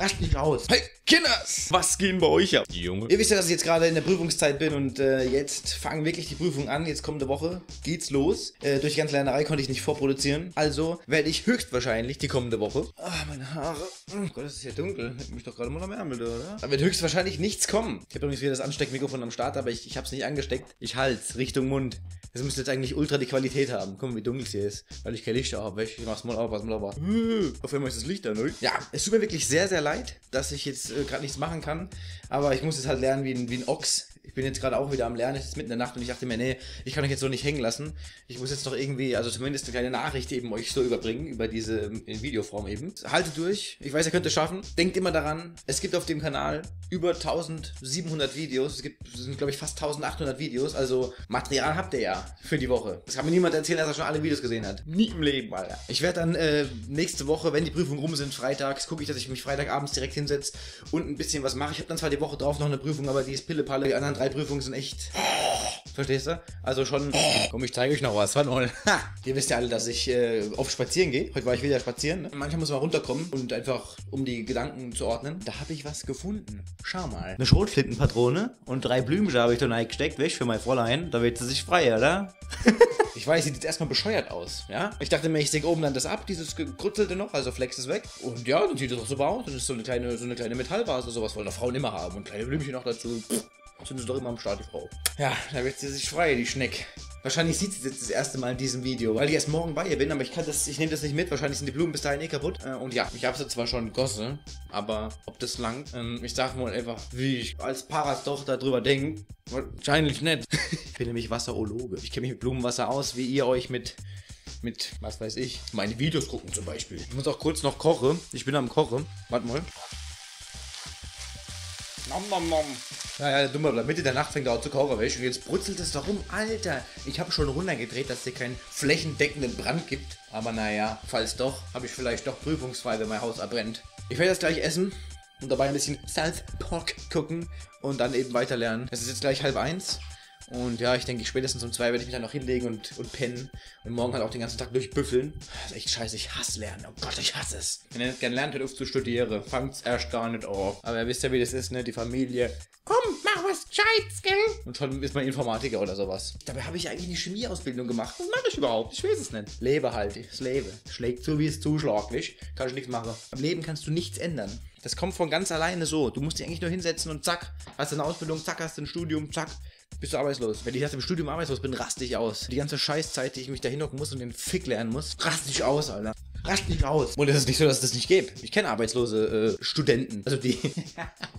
Rast nicht raus. Hey, Kinders! Was gehen bei euch ab, die Junge? Ihr wisst ja, dass ich jetzt gerade in der Prüfungszeit bin und jetzt fangen wirklich die Prüfungen an. Jetzt kommende Woche geht's los. Durch die ganze Lernerei konnte ich nicht vorproduzieren. Also werde ich höchstwahrscheinlich die kommende Woche... Ah, meine Haare. Oh Gott, es ist ja dunkel. Ich mich doch gerade mal am Ärmel, oder? Da wird höchstwahrscheinlich nichts kommen. Ich habe übrigens wieder das Ansteckmikrofon am Start, aber ich habe es nicht angesteckt. Ich halt's Richtung Mund. Das müsste jetzt eigentlich ultra die Qualität haben. Guck mal, wie dunkel es hier ist. Weil ich kein Licht habe. Ich mach's mal auf, was mal auf. Auf einmal ist das Licht da, ne? Ja, es tut mir wirklich sehr, sehr leid, dass ich jetzt gerade nichts machen kann. Aber ich muss jetzt halt lernen wie ein Ochs. Ich bin jetzt gerade auch wieder am Lernen, es ist mitten in der Nacht und ich dachte mir, nee, ich kann euch jetzt so nicht hängen lassen. Ich muss jetzt noch irgendwie, also zumindest eine kleine Nachricht eben euch so überbringen, über diese in Videoform eben. Haltet durch, ich weiß, ihr könnt es schaffen. Denkt immer daran, es gibt auf dem Kanal über 1700 Videos, es sind glaube ich fast 1800 Videos, also Material habt ihr ja für die Woche. Das kann mir niemand erzählen, dass er schon alle Videos gesehen hat. Nie im Leben, Alter. Ich werde dann nächste Woche, wenn die Prüfungen rum sind, freitags, gucke ich, dass ich mich freitagabends direkt hinsetze und ein bisschen was mache. Ich habe dann zwar die Woche drauf noch eine Prüfung, aber die ist Pillepalle, die anderen 3 Prüfungen sind echt... Verstehst du? Also schon... Komm, ich zeige euch noch was. Ihr wisst ja alle, dass ich oft spazieren gehe. Heute war ich wieder spazieren. Ne? Manchmal muss man runterkommen und einfach, um die Gedanken zu ordnen. Da habe ich was gefunden. Schau mal. Eine Schrotflintenpatrone und 3 Blümchen habe ich da reingesteckt. Weg für mein Fräulein. Da wird sie sich frei, oder? Ich weiß, sieht jetzt erstmal bescheuert aus, ja? Ich dachte mir, ich säge oben dann das ab, dieses Gekrutzelte noch, also Flex ist weg. Und ja, dann sieht es auch super aus. Und ist so eine kleine Metallvase, sowas wollen doch Frauen immer haben. Und kleine Blümchen noch dazu. Sind sie doch immer am Start, die Frau. Ja, da wird sie sich frei, die Schneck. Wahrscheinlich sieht sie das jetzt das erste Mal in diesem Video, weil ich erst morgen bei ihr bin, aber ich nehme das nicht mit. Wahrscheinlich sind die Blumen bis dahin eh kaputt. Und ja, ich habe sie zwar schon gossen, aber ob das langt, ich sag mal einfach, wie ich als Paras doch darüber denke, wahrscheinlich nicht. Ich bin nämlich Wasserologe. Ich kenne mich mit Blumenwasser aus, wie ihr euch mit, was weiß ich, meine Videos gucken zum Beispiel. Ich muss auch kurz noch kochen. Ich bin am Kochen. Warte mal. Nom, nom, nom. Ja, der Dumme, Mitte der Nacht fängt er auch zu kochen, weißt du? Und jetzt brutzelt es darum, Alter. Ich habe schon runtergedreht, dass es hier keinen flächendeckenden Brand gibt. Aber naja, falls doch, habe ich vielleicht doch prüfungsfrei, wenn mein Haus abbrennt. Ich werde das gleich essen und dabei ein bisschen South Park gucken und dann eben weiter lernen. Es ist jetzt gleich 1:30. Und ja, ich denke, spätestens um 2 werde ich mich dann noch hinlegen und pennen. Und morgen halt auch den ganzen Tag durchbüffeln. Das ist echt scheiße, ich hasse Lernen. Oh Gott, ich hasse es. Wenn ihr nicht gern lernt, hört auf zu studieren. Fangt's erst gar nicht auf. Aber ihr wisst ja, wie das ist, ne? Die Familie. Komm, mach was Scheiß, gell? Und schon ist man Informatiker oder sowas. Dabei habe ich eigentlich eine Chemieausbildung gemacht. Was mache ich überhaupt? Ich weiß es nicht. Lebe halt. Das Leben. Schlägt so, wie es zuschlagt, nicht? Kannst du nichts machen. Am Leben kannst du nichts ändern. Das kommt von ganz alleine so. Du musst dich eigentlich nur hinsetzen und zack. Hast du eine Ausbildung, zack, hast du ein Studium, zack. Bist du arbeitslos? Wenn ich nach dem Studium arbeitslos bin, raste ich aus. Die ganze Scheißzeit, die ich mich da hinhocken muss und den Fick lernen muss, raste ich aus, Alter. Raste ich aus. Und es ist nicht so, dass es das nicht gibt. Ich kenne arbeitslose Studenten. Also die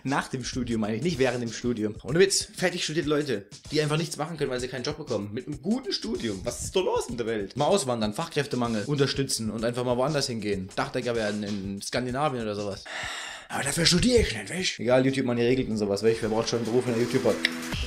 nach dem Studium eigentlich, nicht während dem Studium. Ohne Witz, fertig studierte Leute, die einfach nichts machen können, weil sie keinen Job bekommen. Mit einem guten Studium. Was ist da los in der Welt? Mal auswandern, Fachkräftemangel unterstützen und einfach mal woanders hingehen. Dachdecker werden in Skandinavien oder sowas. Aber dafür studiere ich nicht, weißt du? Egal, YouTube, man, die regelt und sowas, weißt du? Wer braucht schon einen Beruf, wenn der YouTuber hat?